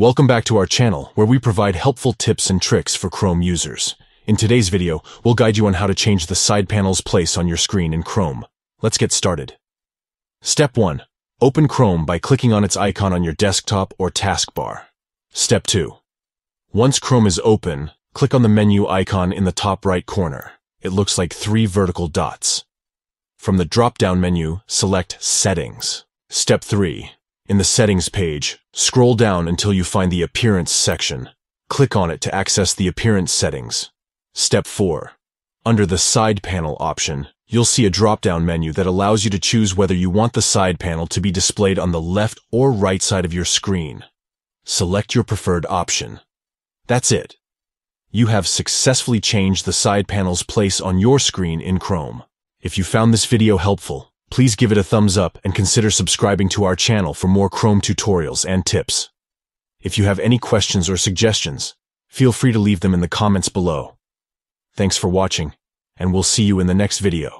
Welcome back to our channel, where we provide helpful tips and tricks for Chrome users. In today's video, we'll guide you on how to change the side panel's place on your screen in Chrome. Let's get started. Step 1. Open Chrome by clicking on its icon on your desktop or taskbar. Step 2. Once Chrome is open, click on the menu icon in the top right corner. It looks like three vertical dots. From the drop-down menu, select Settings. Step 3. In the Settings page, scroll down until you find the Appearance section. Click on it to access the Appearance settings. Step 4. Under the Side Panel option, you'll see a drop-down menu that allows you to choose whether you want the side panel to be displayed on the left or right side of your screen. Select your preferred option. That's it. You have successfully changed the side panel's place on your screen in Chrome. If you found this video helpful, please give it a thumbs up and consider subscribing to our channel for more Chrome tutorials and tips. If you have any questions or suggestions, feel free to leave them in the comments below. Thanks for watching, and we'll see you in the next video.